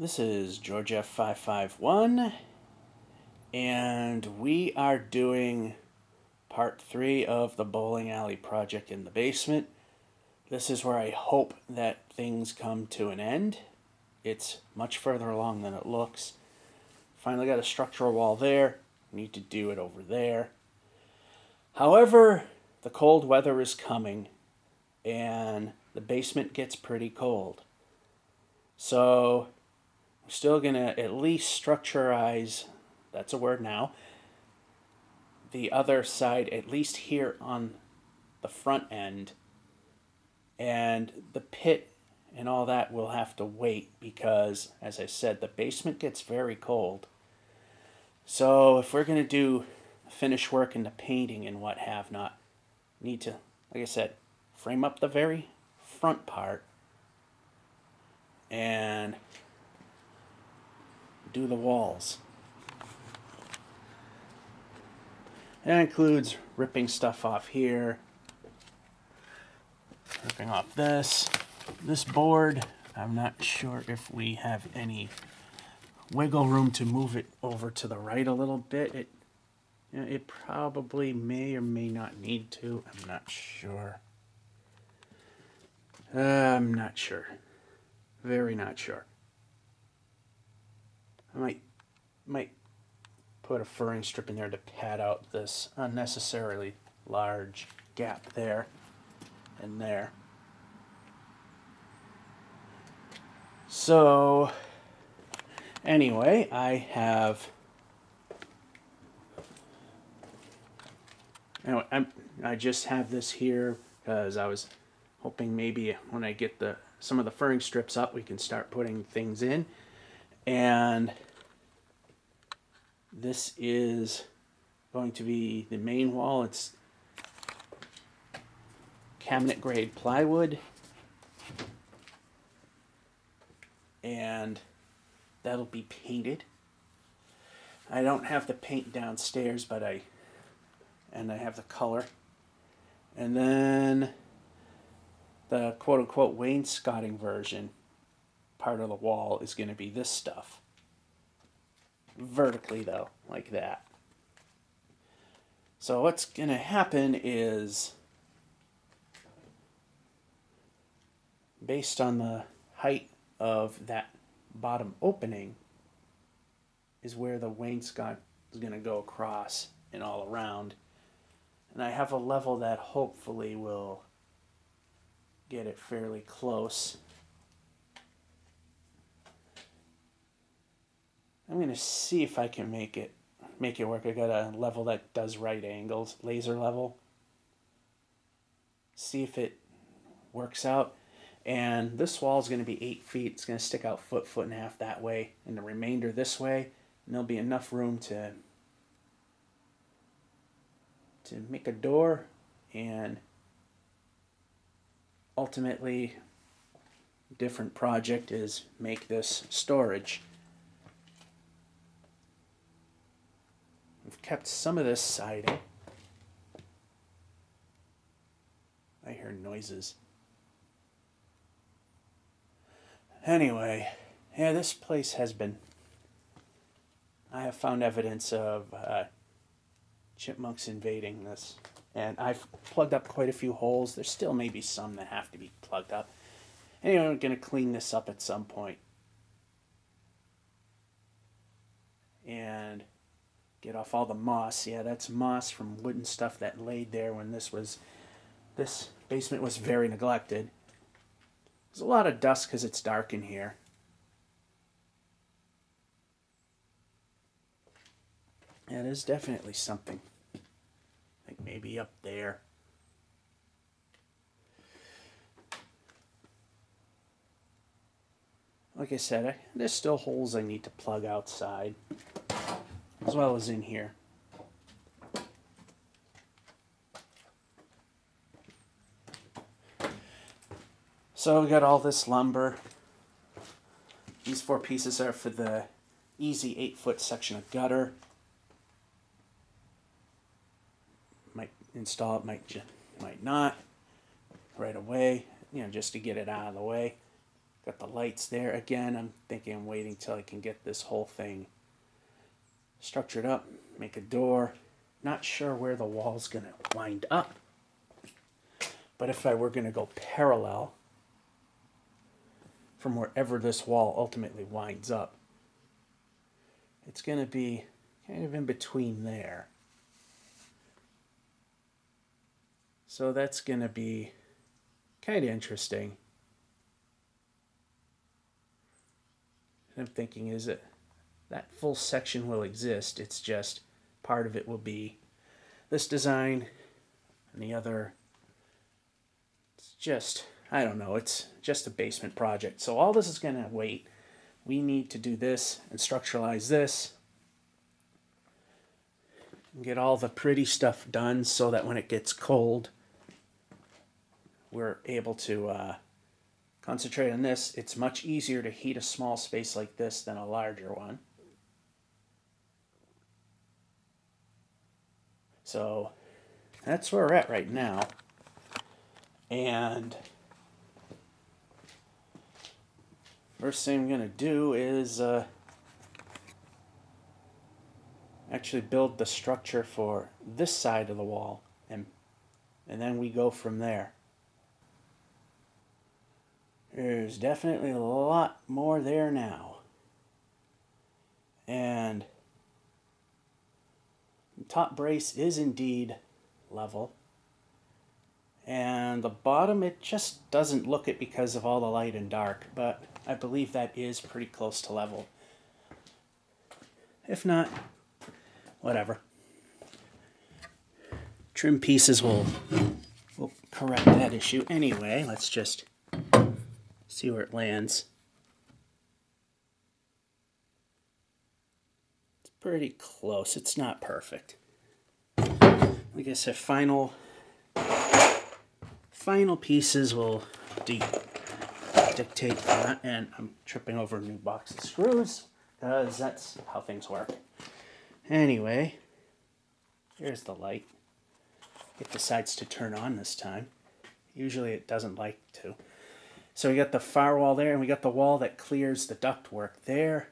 This is George F551, and we are doing part 3 of the bowling alley project in the basement. This is where I hope that things come to an end. It's much further along than it looks. Finally got a structural wall there. Need to do it over there. However, the cold weather is coming, and the basement gets pretty cold. So still gonna at least structurize, that's a word now, the other side, at least here on the front end, and the pit and all that will have to wait because, as I said, the basement gets very cold. So if we're gonna do finish work in the painting and what have not, need to, like I said, frame up the very front part and do the walls. That includes ripping stuff off here, ripping off this board. I'm not sure if we have any wiggle room to move it over to the right a little bit. It probably may or may not need to. I'm not sure. I'm not sure. Very not sure. I might put a furring strip in there to pad out this unnecessarily large gap there and there. So anyway, I just have this here because I was hoping maybe when I get some of the furring strips up, we can start putting things in. And this is going to be the main wall. It's cabinet grade plywood, and that'll be painted. I don't have the paint downstairs, but I have the color. And then the quote-unquote wainscoting version part of the wall is going to be this stuff. Vertically, though, like that. So what's going to happen is, based on the height of that bottom opening, is where the wainscot is going to go across and all around. And I have a level that hopefully will get it fairly close. I'm going to see if I can make it work. I got a level that does right angles, laser level. See if it works out. And this wall is going to be 8 feet. It's going to stick out foot and a half that way, and the remainder this way. And there'll be enough room to make a door, and ultimately, different project is make this storage. I've kept some of this siding. I hear noises. Anyway, yeah, this place has been... I have found evidence of chipmunks invading this. And I've plugged up quite a few holes. There still may be some that have to be plugged up. Anyway, I'm going to clean this up at some point and get off all the moss. Yeah, that's moss from wooden stuff that laid there when this basement was very neglected. There's a lot of dust because it's dark in here. Yeah, there's definitely something. I think maybe up there. Like I said, there's still holes I need to plug outside, as well as in here. So we got all this lumber. These 4 pieces are for the easy 8-foot section of gutter. Might install it, might not, right away, just to get it out of the way. Got the lights there. Again, I'm thinking I'm waiting till I can get this whole thing structured up, make a door. Not sure where the wall's going to wind up, but if I were going to go parallel from wherever this wall ultimately winds up, it's going to be kind of in between there. So that's going to be kind of interesting. And I'm thinking, is it that full section will exist? It's just part of it will be this design and the other. It's just, I don't know, it's just a basement project. So all this is going to wait. We need to do this and structuralize this and get all the pretty stuff done so that when it gets cold, we're able to concentrate on this. It's much easier to heat a small space like this than a larger one. So that's where we're at right now. And first thing I'm going to do is actually build the structure for this side of the wall, and then we go from there. There's definitely a lot more there now. And the top brace is indeed level. And the bottom, it just doesn't look it because of all the light and dark, but I believe that is pretty close to level. If not, whatever. Trim pieces will correct that issue. Anyway, let's just see where it lands. It's pretty close. It's not perfect. I guess a final pieces will dictate that, and I'm tripping over a new box of screws because that's how things work. Anyway, here's the light. It decides to turn on this time. Usually it doesn't like to. So we got the firewall there, and we got the wall that clears the ductwork there.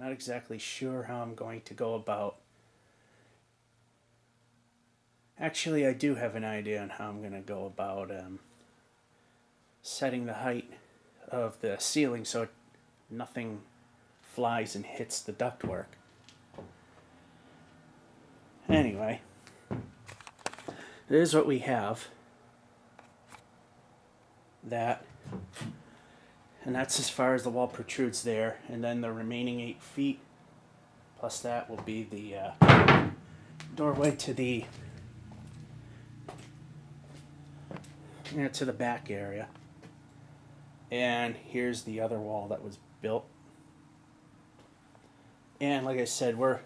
Not exactly sure how I'm going to go about. Actually, I do have an idea on how I'm going to go about setting the height of the ceiling so nothing flies and hits the ductwork. Anyway, here's what we have. That, and that's as far as the wall protrudes there, and then the remaining 8 feet, plus that will be the doorway to the to the back area. And here's the other wall that was built. And like I said, we're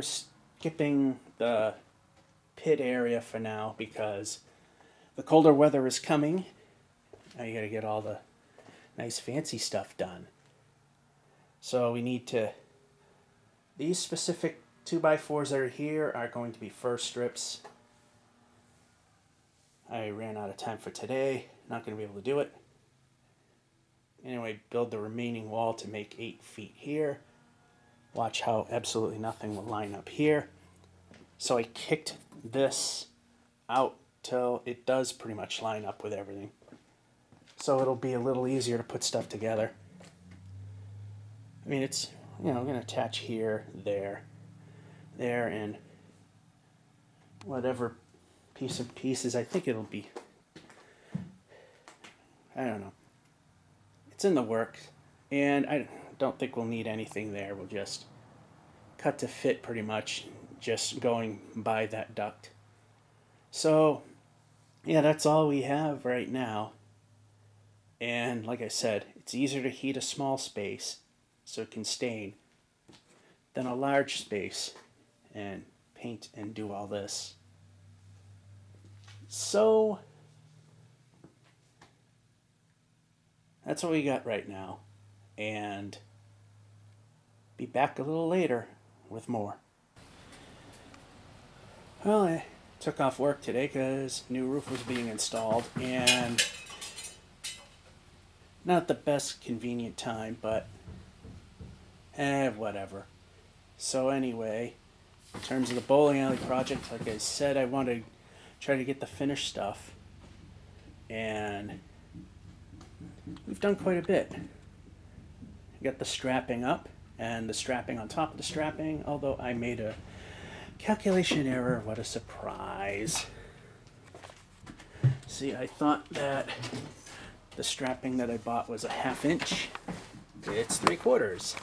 skipping the pit area for now because the colder weather is coming. Now you gotta get all the nice fancy stuff done. So we need to, these specific 2x4s that are here are going to be fir strips. I ran out of time for today. Not going to be able to do it. Anyway, build the remaining wall to make 8 feet here. Watch how absolutely nothing will line up here. So I kicked this out till it does pretty much line up with everything. So it'll be a little easier to put stuff together. I mean, it's, you know, I'm going to attach here, there, there, and whatever piece of pieces. I think it'll be, I don't know. It's in the work, and I don't think we'll need anything there. We'll just cut to fit pretty much, just going by that duct. So, yeah, that's all we have right now. And like I said, it's easier to heat a small space so it can stain than a large space and paint and do all this. So that's what we got right now, and be back a little later with more. Well, I Took off work today because new roof was being installed, and not the best convenient time, but whatever. So anyway, in terms of the bowling alley project, like I said, I want to try to get the finished stuff, and we've done quite a bit. I got the strapping up and the strapping on top of the strapping, although I made a calculation error. What a surprise. See, I thought that the strapping that I bought was a 1/2 inch. It's 3/4.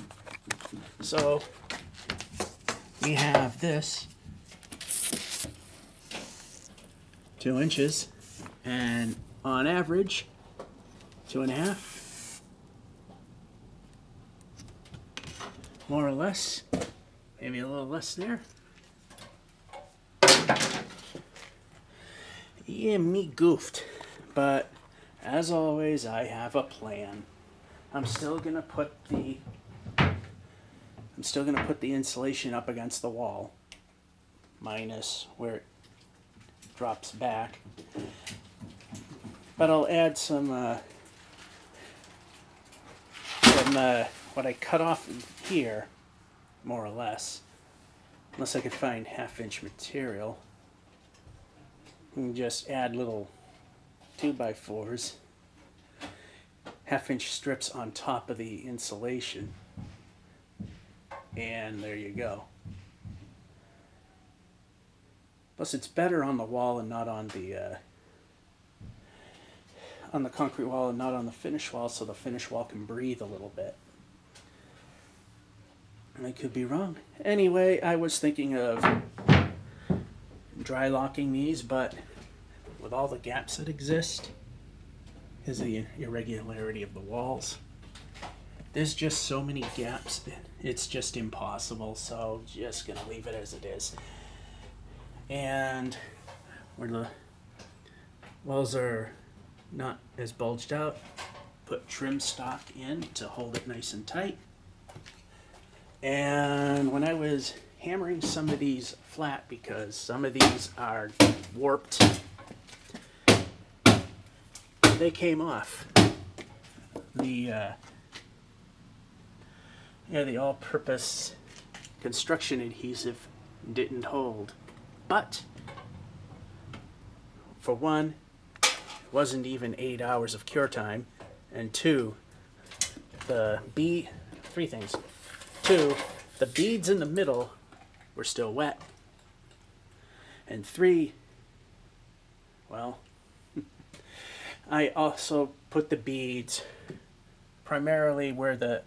So we have this 2 inches, and on average 2 1/2, more or less, maybe a little less there. Yeah, me goofed, but as always, I have a plan. I'm still gonna put the insulation up against the wall, minus where it drops back. But I'll add some what I cut off here, more or less, unless I could find 1/2 inch material. And just add little 2x4s, 1/2 inch strips on top of the insulation, and there you go. Plus, it's better on the wall and not on the on the concrete wall and not on the finish wall, so the finish wall can breathe a little bit. And I could be wrong. Anyway, I was thinking of dry locking these, but with all the gaps that exist because of the irregularity of the walls, there's just so many gaps, it's just impossible. So just gonna leave it as it is. And where the walls are not as bulged out, put trim stock in to hold it nice and tight. And when I was hammering some of these flat, because some of these are warped, they came off. The all-purpose construction adhesive didn't hold. But for one, it wasn't even 8 hours of cure time, and two, Two, the beads in the middle were still wet, and three, well, I also put the beads primarily where the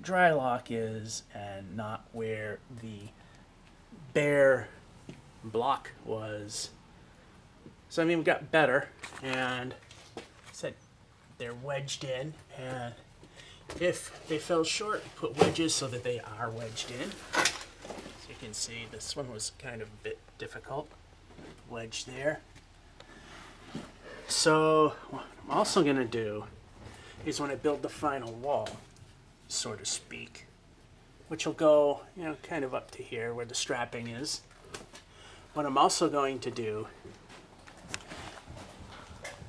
dry lock is and not where the bare block was. So I mean, we got better, and I said they're wedged in, and if they fell short, put wedges so that they are wedged in. You can see this one was kind of a bit difficult. Wedge there. So what I'm also going to do is, when I build the final wall, so to speak, which will go, you know, kind of up to here where the strapping is, what I'm also going to do,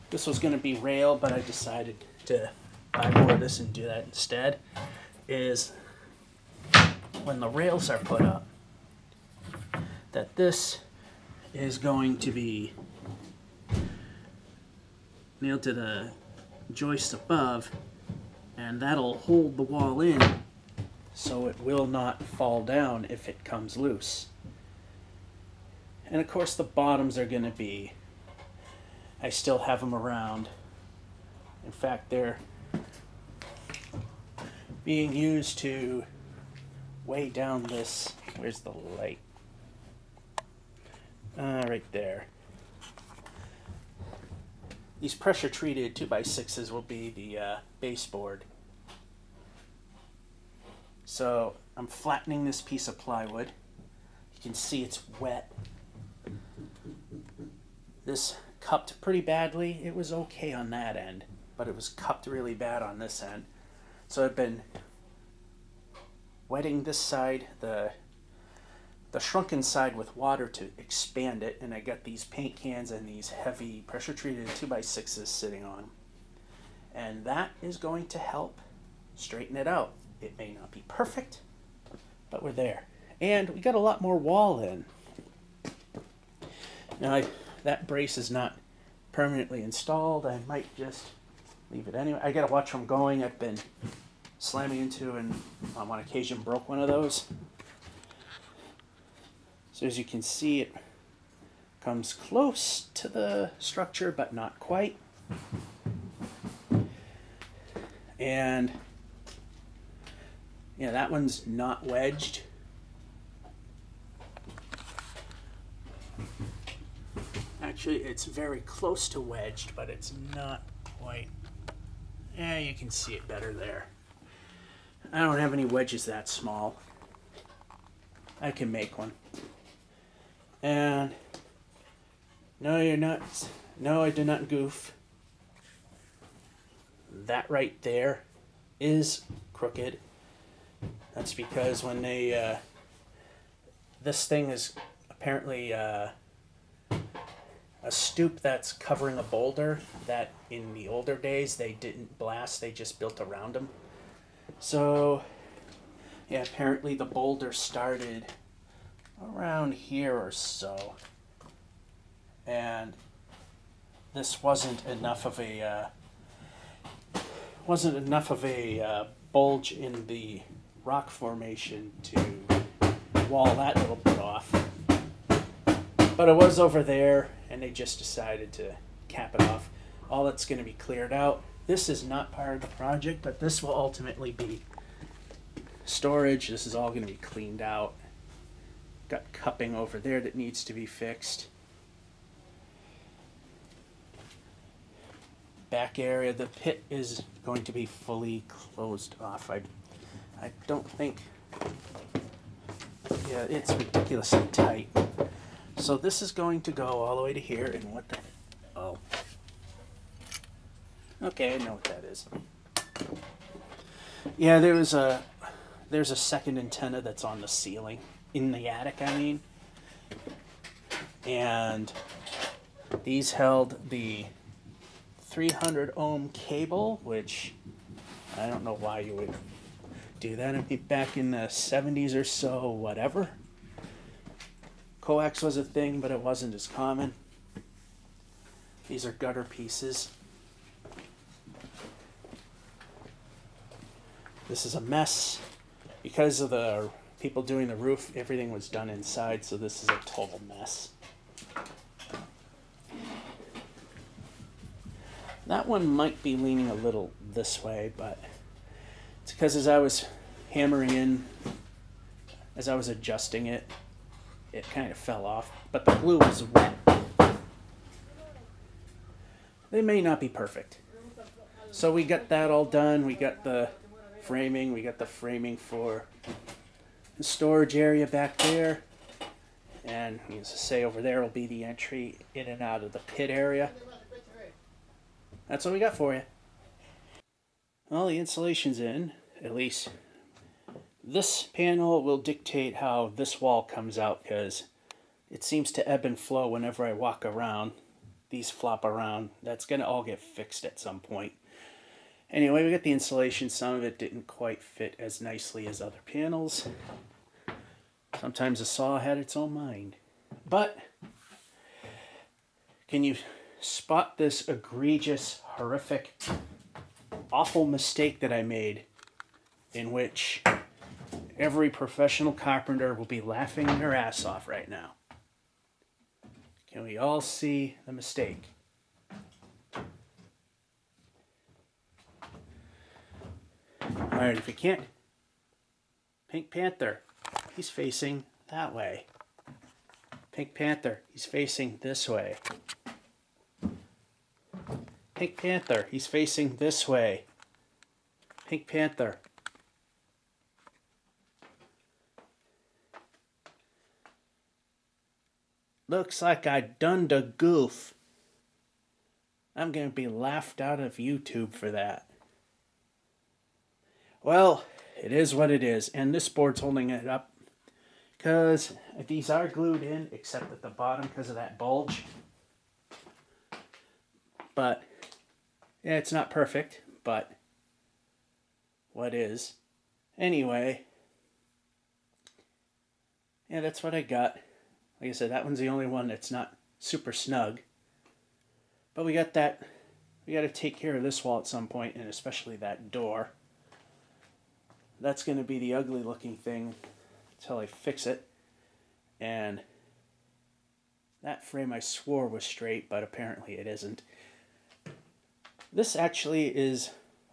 this was going to be rail, but I decided to buy more of this and do that instead, is when the rails are put up, that this is going to be nailed to the joist above, and that'll hold the wall in so it will not fall down if it comes loose. And of course the bottoms are going to be, I still have them around. In fact, they're being used to weigh down this, where's the light? Right there. These pressure treated 2x6s will be the baseboard. So I'm flattening this piece of plywood. You can see it's wet. This cupped pretty badly. It was okay on that end, but it was cupped really bad on this end. So I've been wetting this side, the the shrunken side with water to expand it, and I got these paint cans and these heavy pressure treated 2x6s sitting on them. And that is going to help straighten it out. It may not be perfect, but we're there. And we got a lot more wall in. Now that brace is not permanently installed. I might just leave it anyway. I gotta watch where I'm going. I've been slamming into and on one occasion broke one of those. So as you can see, it comes close to the structure, but not quite. And yeah, that one's not wedged. Actually, it's very close to wedged, but it's not quite. Yeah, you can see it better there. I don't have any wedges that small. I can make one. And no, you're not. No, I did not goof. That right there is crooked. That's because when they this thing is apparently a stoop that's covering a boulder that in the older days they didn't blast, they just built around them. So yeah, apparently the boulder started around here or so, and this wasn't enough of a bulge in the rock formation to wall that little bit off, but it was over there, and they just decided to cap it off. All that's going to be cleared out. This is not part of the project, but this will ultimately be storage. This is all going to be cleaned out. Got cupping over there that needs to be fixed. Back area, the pit is going to be fully closed off. I don't think, yeah, it's ridiculously tight. So this is going to go all the way to here, and what the, oh. Okay, I know what that is. Yeah, there's a second antenna that's on the ceiling. In the attic, I mean, and these held the 300 ohm cable, which I don't know why you would do that. I mean, back in the 70s or so, whatever. Coax was a thing, but it wasn't as common. These are gutter pieces. This is a mess because of the people doing the roof, everything was done inside, so this is a total mess. That one might be leaning a little this way, but it's because as I was hammering in, as I was adjusting it, it kind of fell off, but the glue was wet. They may not be perfect. So we got that all done. We got the framing. We got the framing for the storage area back there, and as I say, over there will be the entry in and out of the pit area. That's what we got for you. All the insulation's in, at least this panel will dictate how this wall comes out, because it seems to ebb and flow whenever I walk around. These flop around. That's gonna all get fixed at some point. Anyway, we got the insulation. Some of it didn't quite fit as nicely as other panels. Sometimes a saw had its own mind. But can you spot this egregious, horrific, awful mistake that I made, in which every professional carpenter will be laughing their ass off right now? Can we all see the mistake? All right, if you can't, Pink Panther, he's facing that way. Pink Panther, he's facing this way. Pink Panther, he's facing this way. Pink Panther. Looks like I done the goof. I'm gonna be laughed out of YouTube for that. Well, it is what it is, and this board's holding it up. because these are glued in except at the bottom because of that bulge. But yeah, it's not perfect, but what is. Anyway, yeah, that's what I got. Like I said, that one's the only one that's not super snug. But we got that. We got to take care of this wall at some point, and especially that door. That's going to be the ugly looking thing until I fix it. And that frame I swore was straight, but apparently it isn't. This actually is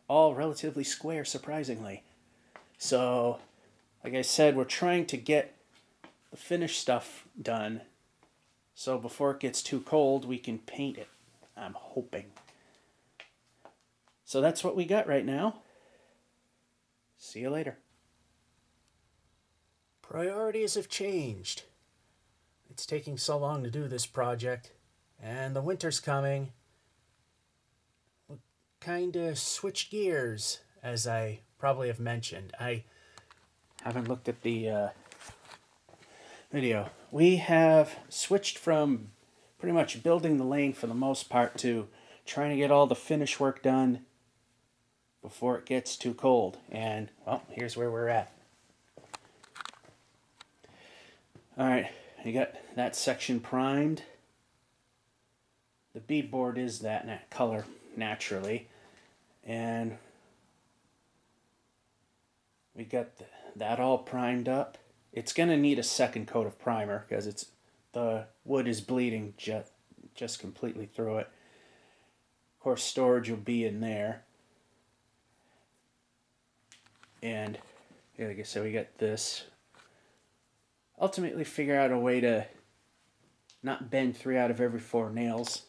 all relatively square, surprisingly. So, like I said, we're trying to get the finished stuff done. So before it gets too cold, we can paint it, I'm hoping. So that's what we got right now. See you later. Priorities have changed. It's taking so long to do this project, and the winter's coming. We kind of switched gears, as I probably have mentioned. I haven't looked at the video. We have switched from pretty much building the lane for the most part to trying to get all the finish work done before it gets too cold. And, well, here's where we're at. Alright, you got that section primed. The beadboard is that color, naturally. And we got that all primed up. It's going to need a second coat of primer because it's the wood is bleeding just completely through it. Of course, storage will be in there. And yeah, like I said, we got this. Ultimately, figure out a way to not bend 3 out of every 4 nails.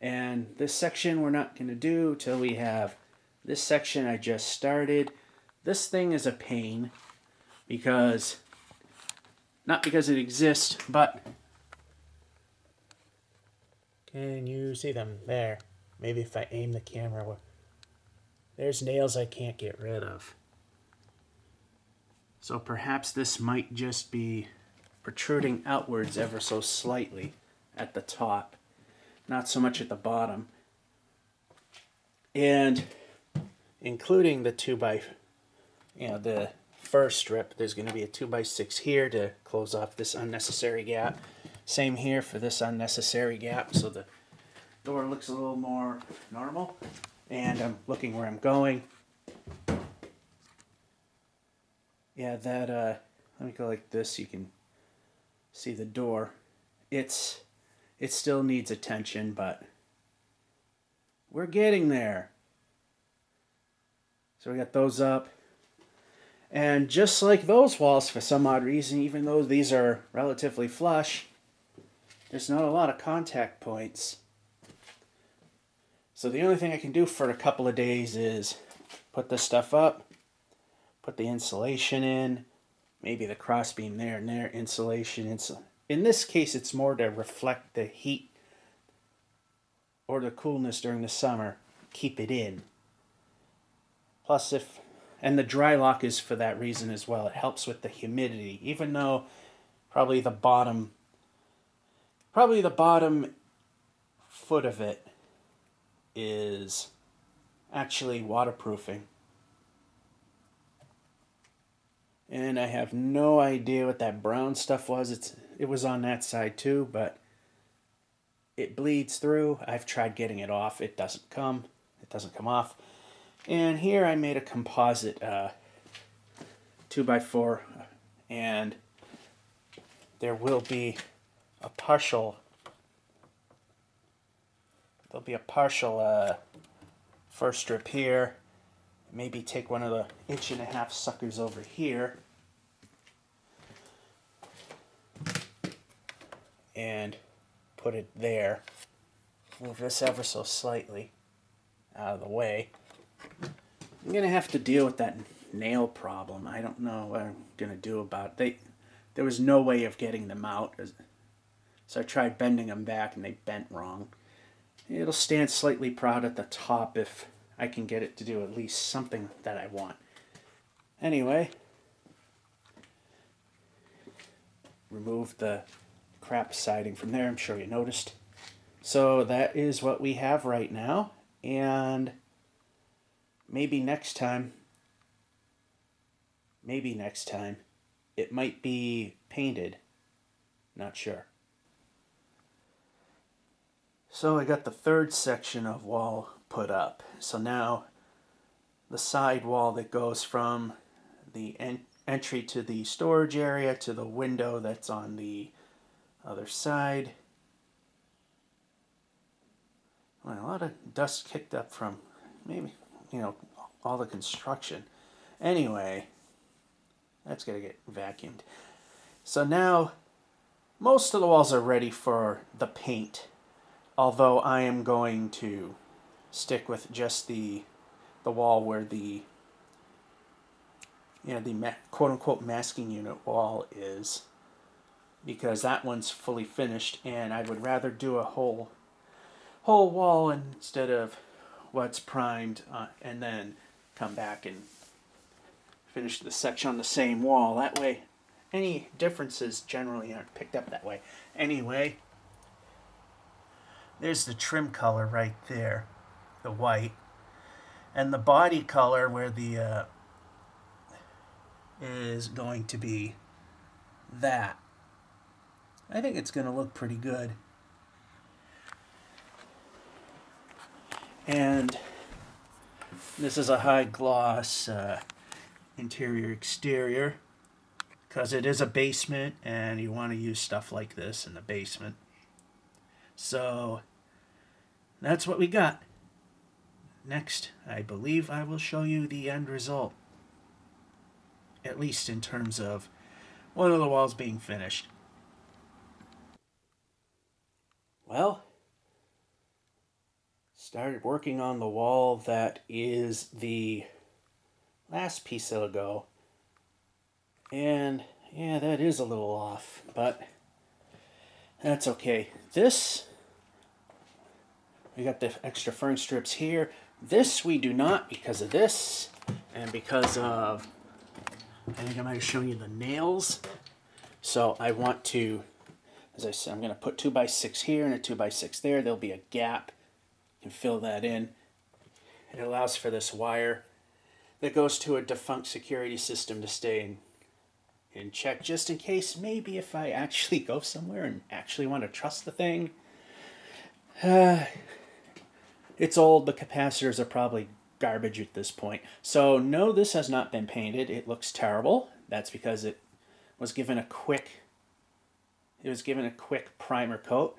And this section we're not going to do till we have this section I just started. This thing is a pain because, not because it exists, but can you see them there? Maybe if I aim the camera. There's nails I can't get rid of. So perhaps this might just be protruding outwards ever so slightly at the top, not so much at the bottom. And including the 2x, you know, the first strip, there's going to be a 2x6 here to close off this unnecessary gap. Same here for this unnecessary gap, so the door looks a little more normal. And I'm looking where I'm going. Yeah, that, let me go like this, you can see the door. It still needs attention, but we're getting there. So we got those up. And just like those walls, for some odd reason, even though these are relatively flush, there's not a lot of contact points. So the only thing I can do for a couple of days is put this stuff up, put the insulation in, maybe the crossbeam there and there, insulation. In this case, it's more to reflect the heat or the coolness during the summer, keep it in. Plus and the dry lock is for that reason as well. It helps with the humidity, even though probably the bottom foot of it is actually waterproofing. And I have no idea what that brown stuff was. It was on that side too, but it bleeds through. I've tried getting it off. It doesn't come off. And here I made a composite 2x4, and there will be a partial first strip here. Maybe take one of the 1.5-inch suckers over here. And put it there. Move this ever so slightly out of the way. I'm going to have to deal with that nail problem. I don't know what I'm going to do about it. There was no way of getting them out. So I tried bending them back and they bent wrong. It'll stand slightly proud at the top if I can get it to do at least something that I want. Anyway, remove the crap siding from there. I'm sure you noticed. So that is what we have right now, and maybe next time it might be painted. Not sure. So I got the third section of wall put up. So now the side wall that goes from the entry to the storage area to the window that's on the other side. Well, a lot of dust kicked up from maybe, you know, all the construction. Anyway, that's gonna get vacuumed. So now most of the walls are ready for the paint, although I am going to stick with just the wall where the, you know, the quote-unquote masking unit wall is, because that one's fully finished, and I would rather do a whole wall instead of what's primed, and then come back and finish the section on the same wall. That way, any differences generally aren't picked up that way. Anyway, there's the trim color right there, the white, and the body color where the is going to be that. I think it's going to look pretty good. And this is a high gloss interior exterior, because it is a basement and you want to use stuff like this in the basement. So that's what we got. Next, I believe I will show you the end result, at least in terms of one of the walls being finished. Well, started working on the wall that is the last piece that'll go. And yeah, that is a little off, but that's okay. This, we got the extra fern strips here. This we do not, because of this, and because of, I think I might have shown you the nails. So I want to, as I said, I'm going to put 2x6 here and a 2x6 there. There'll be a gap. You can fill that in. It allows for this wire that goes to a defunct security system to stay in check, just in case, maybe if I actually go somewhere and actually want to trust the thing. It's old. The capacitors are probably garbage at this point. So no, this has not been painted. It looks terrible. That's because it was given a quick primer coat.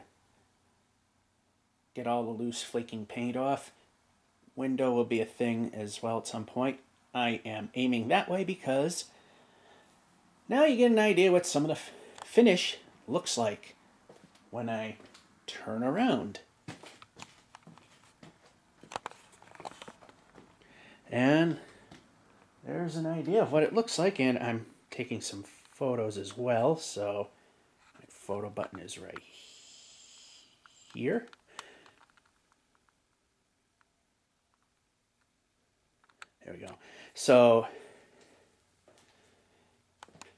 Get all the loose flaking paint off. Window will be a thing as well at some point. I am aiming that way because now you get an idea what some of the finish looks like when I turn around. And there's an idea of what it looks like, and I'm taking some photos as well, so my photo button is right here. There we go. So,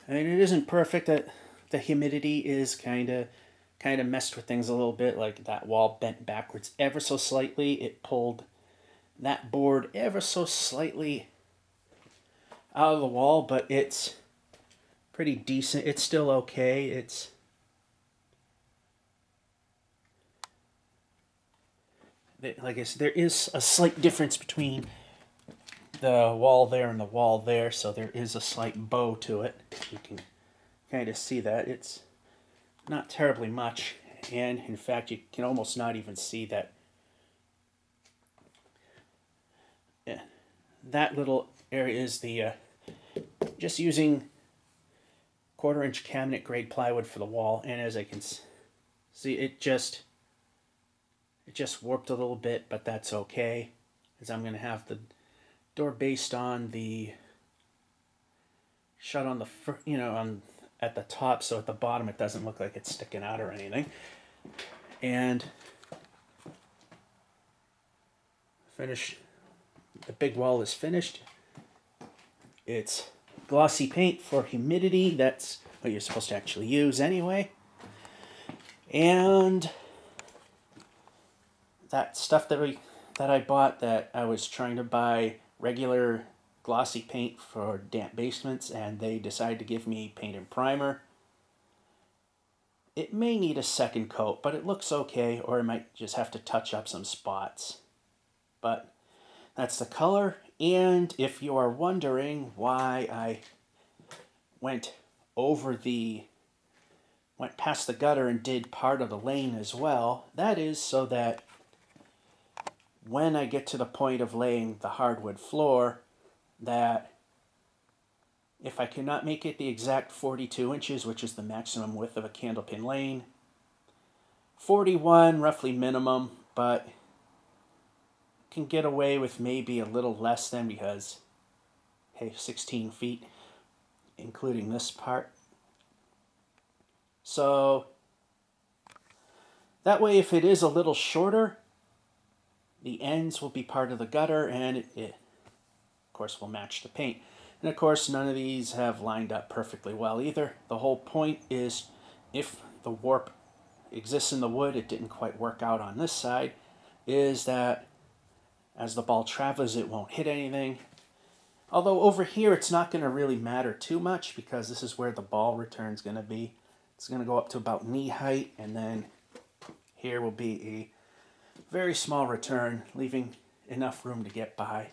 I mean, it isn't perfect. That the humidity is kind of messed with things a little bit, like that wall bent backwards ever so slightly. It pulled that board ever so slightly out of the wall, but it's pretty decent. It's still okay. It's like I said, there is a slight difference between the wall there and the wall there, so there is a slight bow to it. You can kind of see that. It's not terribly much, and in fact you can almost not even see that. Yeah, that little area is the just using 1/4-inch cabinet grade plywood for the wall, and as I can see, it just warped a little bit, but that's okay, because I'm gonna have the door based on the shut on the on at the top, so at the bottom it doesn't look like it's sticking out or anything. And finish, the big wall is finished. It's glossy paint for humidity. That's what you're supposed to actually use anyway. And that stuff that I bought, that I was trying to buy regular glossy paint for damp basements, and they decided to give me paint and primer. It may need a second coat, but it looks okay, or I might just have to touch up some spots. But that's the color, and if you are wondering why I went past the gutter and did part of the lane as well, that is so that when I get to the point of laying the hardwood floor, that if I cannot make it the exact 42 inches, which is the maximum width of a candlepin lane, 41 roughly minimum, but can get away with maybe a little less than, because, hey, 16 feet, including this part. So that way, if it is a little shorter, the ends will be part of the gutter, and it of course will match the paint. And of course, none of these have lined up perfectly well either. The whole point is, if the warp exists in the wood, it didn't quite work out on this side, is that as the ball travels, it won't hit anything. Although over here, it's not going to really matter too much, because this is where the ball return is going to be. It's going to go up to about knee height, and then here will be a very small return, leaving enough room to get by.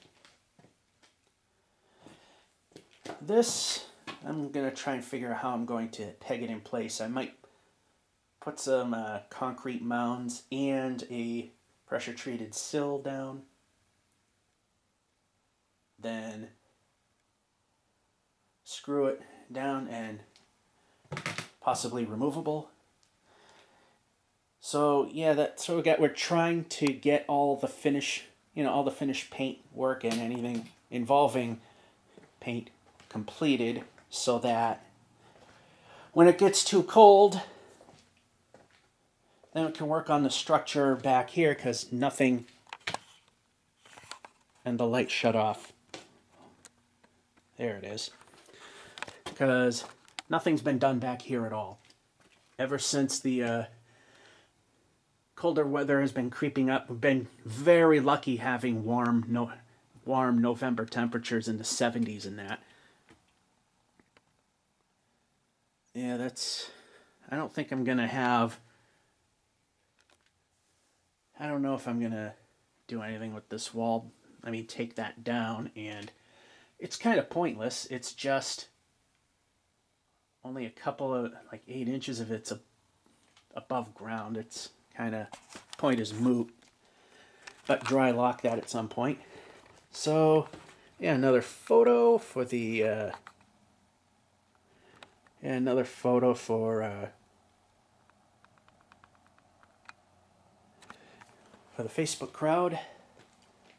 This, I'm going to try and figure out how I'm going to peg it in place. I might put some concrete mounds and a pressure-treated sill down. Then screw it down and possibly removable. So yeah, that's what we got. We're trying to get all the finish, you know, all the finished paint work and anything involving paint completed, so that when it gets too cold, then it can work on the structure back here, because nothing, and the light shut off. There it is. Because nothing's been done back here at all. Ever since the colder weather has been creeping up, we've been very lucky having warm November temperatures in the 70s and that. Yeah, that's... I don't think I'm going to have... I don't know if I'm going to do anything with this wall. I mean, take that down, and it's kind of pointless. It's just only a couple of, like, 8 inches of it's above ground. It's kind of, point is moot, but dry lock that at some point. So yeah, another photo for the for the Facebook crowd.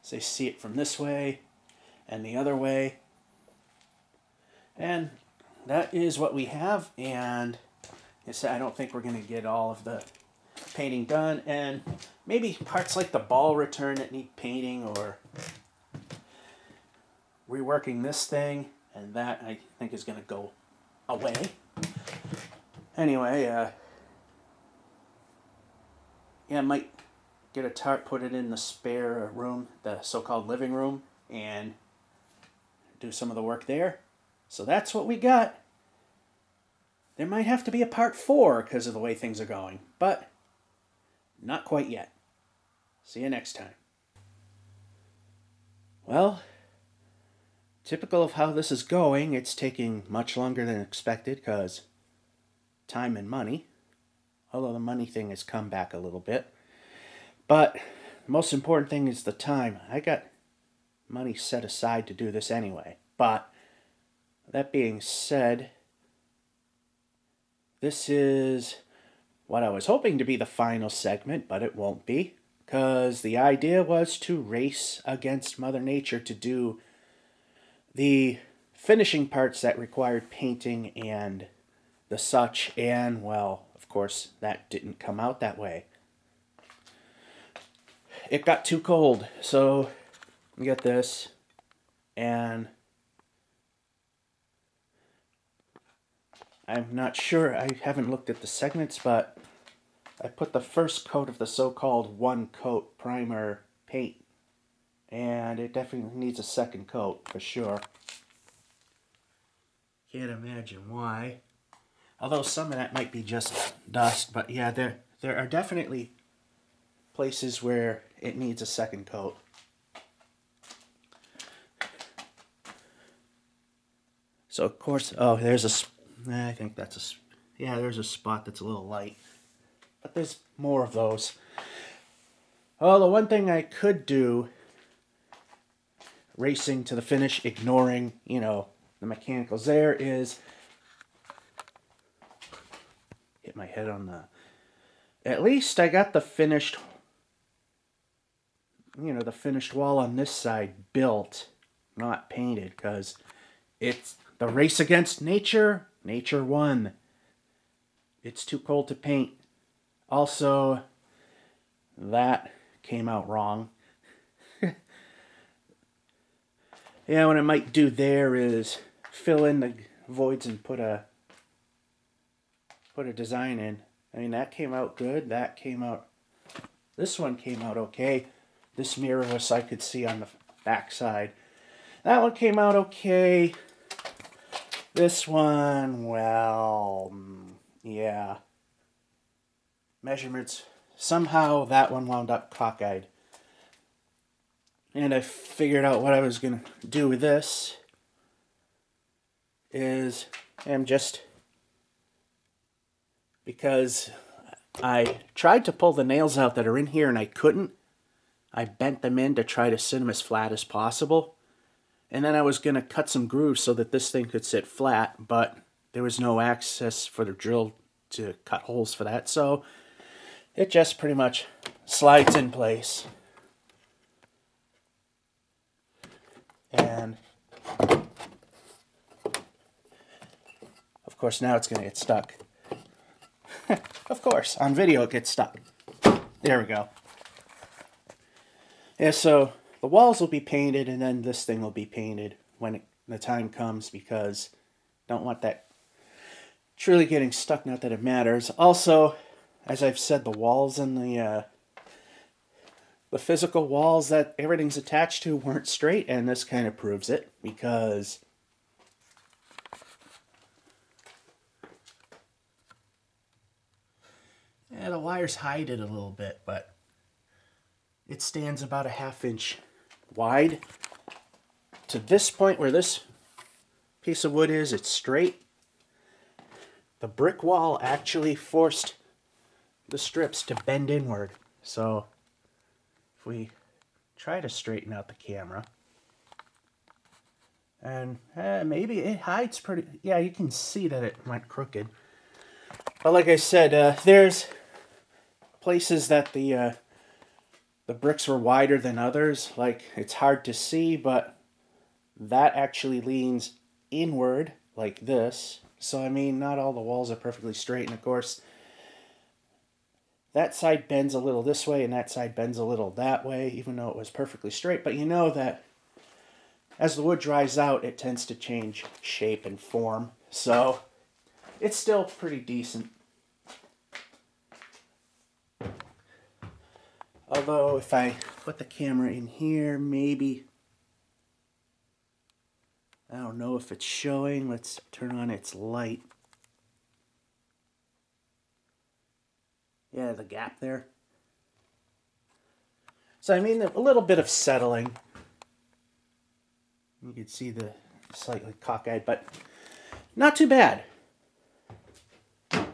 So they see it from this way and the other way, and that is what we have. And I don't think we're going to get all of the painting done, and maybe parts like the ball return that need painting, or reworking this thing, and that I think is going to go away. Anyway, yeah, I might get a tarp, put it in the spare room, the so-called living room, and do some of the work there. So that's what we got. There might have to be a part 4 because of the way things are going, but not quite yet. See you next time. Well, typical of how this is going, it's taking much longer than expected, because time and money, although the money thing has come back a little bit. But the most important thing is the time. I got money set aside to do this anyway. But that being said, this is what I was hoping to be the final segment, but it won't be, because the idea was to race against Mother Nature to do the finishing parts that required painting and the such, and, well, of course, that didn't come out that way. It got too cold, so we got this, and I'm not sure, I haven't looked at the segments, but I put the first coat of the so-called one coat primer paint, and it definitely needs a second coat for sure. Can't imagine why. Although some of that might be just dust, but yeah, there are definitely places where it needs a second coat. So of course, oh, there's a, I think that's a, yeah, there's a spot that's a little light. But there's more of those. Oh, the one thing I could do, racing to the finish, ignoring, you know, the mechanicals there, is hit my head on the, at least I got the finished, you know, the finished wall on this side built, not painted, because it's the race against nature. Nature won. It's too cold to paint. Also, that came out wrong. Yeah, what I might do there is fill in the voids and put a design in. I mean, that came out good. That came out. This one came out okay. This mirrorless I could see on the back side. That one came out okay. This one, well, yeah. Measurements, somehow that one wound up cockeyed. And I figured out what I was going to do with this is, I'm just, because I tried to pull the nails out that are in here and I couldn't, I bent them in to try to sit them as flat as possible. And then I was going to cut some grooves so that this thing could sit flat, but there was no access for the drill to cut holes for that, so it just pretty much slides in place. And of course now it's going to get stuck. Of course, on video it gets stuck. There we go. Yeah, so the walls will be painted and then this thing will be painted when the time comes, because I don't want that truly getting stuck, not that it matters. Also, as I've said, the walls and the physical walls that everything's attached to weren't straight, and this kind of proves it, because yeah, the wires hide it a little bit, but it stands about a half-inch wide. To this point where this piece of wood is, it's straight. The brick wall actually forced the strips to bend inward, so if we try to straighten out the camera, and maybe it hides pretty, yeah, you can see that it went crooked. But like I said, there's places that the bricks were wider than others, like it's hard to see, but that actually leans inward like this, so I mean not all the walls are perfectly straight, and of course that side bends a little this way, and that side bends a little that way, even though it was perfectly straight. But you know that as the wood dries out, it tends to change shape and form. So it's still pretty decent. Although if I put the camera in here, maybe, I don't know if it's showing. Let's turn on its light. Yeah, the gap there. So I mean, a little bit of settling. You can see the slightly cockeyed, but not too bad.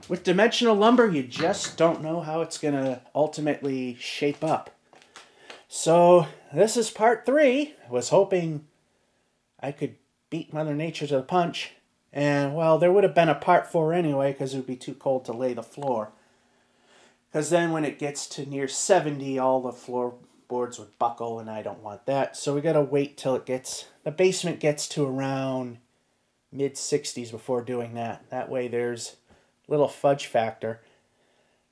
With dimensional lumber, you just don't know how it's going to ultimately shape up. So this is part 3. I was hoping I could beat Mother Nature to the punch. And well, there would have been a part 4 anyway, because it would be too cold to lay the floor. Because then when it gets to near 70, all the floorboards would buckle, and I don't want that. So we got to wait till it gets, the basement gets to around mid-60s before doing that. That way there's a little fudge factor.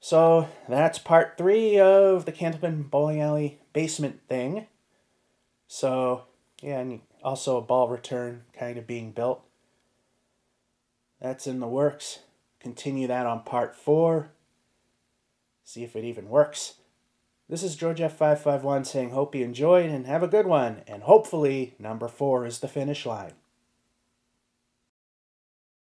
So that's part 3 of the Candlepin Bowling Alley basement thing. So yeah, and also a ball return kind of being built. that's in the works. Continue that on part 4. See if it even works. This is George F551 saying hope you enjoyed and have a good one. And hopefully number 4 is the finish line.